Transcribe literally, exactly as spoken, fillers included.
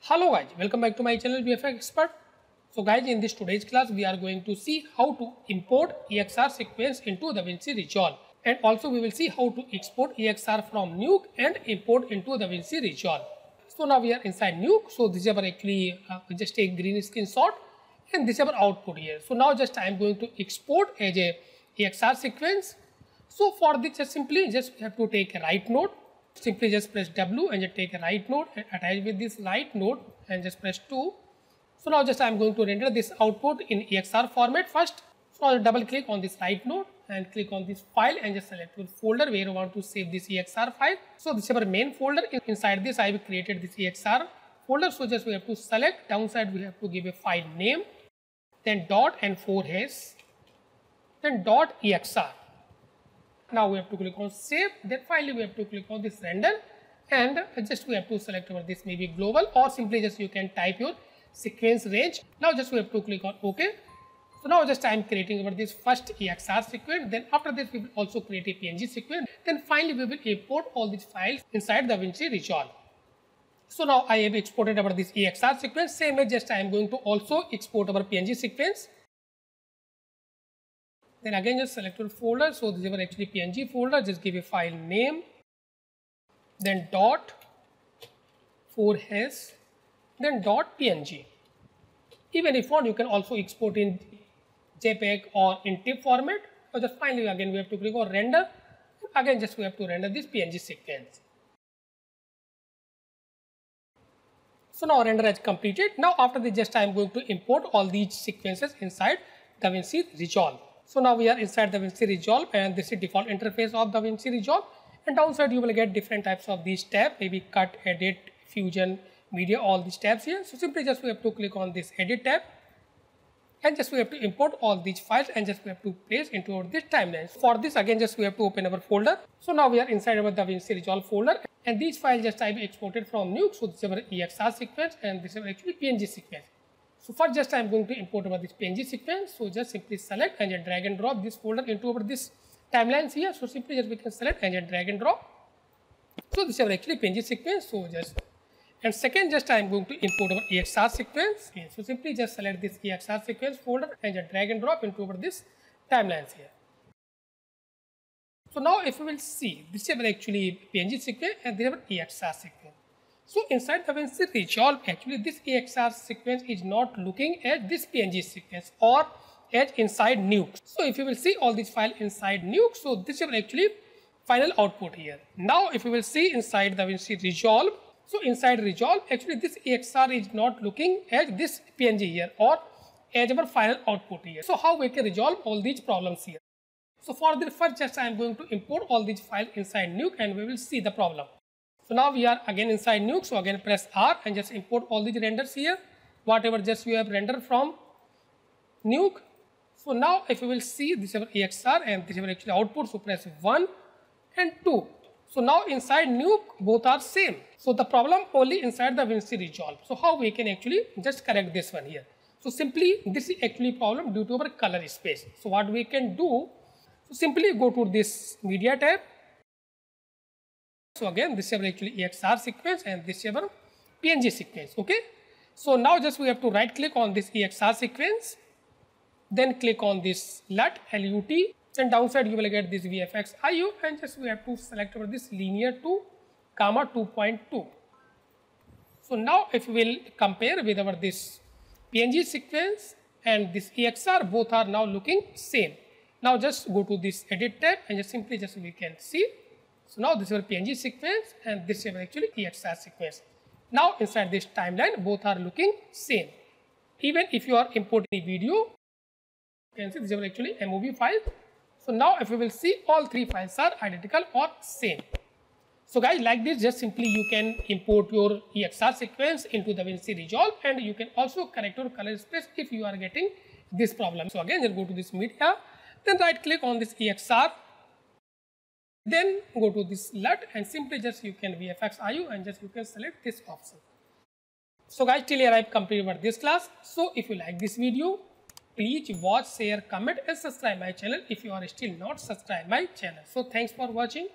Hello guys, welcome back to my channel V F X Expert. So guys, in this today's class we are going to see how to import E X R sequence into DaVinci Resolve, and also we will see how to export E X R from Nuke and import into DaVinci Resolve. So now we are inside Nuke. So this is our actually uh, just a green screenshot, and this is our output here. So now just I am going to export as a E X R sequence. So for this just simply just we have to take a right node. Simply just press W and just take a right node and attach with this right node and just press two. So now just I am going to render this output in E X R format first. So now double click on this right node and click on this file and just select your folder where you want to save this E X R file. So this is our main folder. Inside this I have created this E X R folder. So just we have to select, downside we have to give a file name, then dot and four hash, then dot E X R. Now we have to click on save, then finally we have to click on this render, and just we have to select over this maybe global, or simply just you can type your sequence range. Now just we have to click on OK. So now just I am creating over this first E X R sequence, then after this we will also create a P N G sequence, then finally we will import all these files inside DaVinci Resolve. So now I have exported over this E X R sequence, same as just I am going to also export our P N G sequence. Then again just select your folder, so this is our actually P N G folder, just give a file name, then dot, four hash, then dot P N G. Even if not, you can also export in JPEG or in TIFF format. So just finally again we have to click on render, again just we have to render this P N G sequence. So now render is completed. Now after this just I am going to import all these sequences inside DaVinci Resolve. So now we are inside DaVinci Resolve, and this is default interface of DaVinci Resolve, and downside you will get different types of these tabs, maybe cut, edit, fusion, media, all these tabs here. So simply just we have to click on this edit tab and just we have to import all these files and just we have to paste into our this timeline. So for this again just we have to open our folder. So now we are inside our DaVinci Resolve folder, and these files just I have exported from Nuke. So this is our E X R sequence and this is our actually P N G sequence. So first just I am going to import over this P N G sequence. So just simply select and just drag and drop this folder into over this timelines here. So simply just we can select and just drag and drop. So this is actually P N G sequence. So just, and second just I am going to import over E X R sequence. Okay, so simply just select this E X R sequence folder and just drag and drop into over this timelines here. So now if you will see, this is actually P N G sequence and this is E X R sequence. So inside DaVinci Resolve, actually this E X R sequence is not looking at this P N G sequence or at inside Nuke. So if you will see all these files inside Nuke, so this is actually final output here. Now if you will see inside DaVinci Resolve, so inside Resolve, actually this E X R is not looking at this P N G here or as our final output here. So how we can resolve all these problems here? So for the first, just I am going to import all these files inside Nuke, and we will see the problem. So now we are again inside Nuke, so again press R and just import all these renders here, whatever just you have rendered from Nuke. So now if you will see, this is our E X R and this is our actually output, so press one and two. So now inside Nuke both are same. So the problem only inside DaVinci Resolve. So how we can actually just correct this one here? So simply this is actually problem due to our color space. So what we can do, so simply go to this media tab. So again this is our actually E X R sequence and this is our P N G sequence. Okay, so now just we have to right click on this E X R sequence, then click on this L U T, L U T, and downside you will get this V F X I O, and just we have to select over this linear two comma two point two. So now if we will compare with our this P N G sequence and this E X R, both are now looking same. Now just go to this edit tab and just simply just we can see. So now this is our P N G sequence and this is actually E X R sequence. Now inside this timeline, both are looking same. Even if you are importing video, you can see this is actually M O V file. So now if you will see, all three files are identical or same. So guys, like this, just simply you can import your E X R sequence into DaVinci Resolve, and you can also correct your color space if you are getting this problem. So again, just go to this media, then right click on this E X R. Then go to this L U T and simply just you can V F X I O and just you can select this option. So guys, till here I've completed this class. So if you like this video, please watch, share, comment and subscribe my channel if you are still not subscribed my channel. So thanks for watching.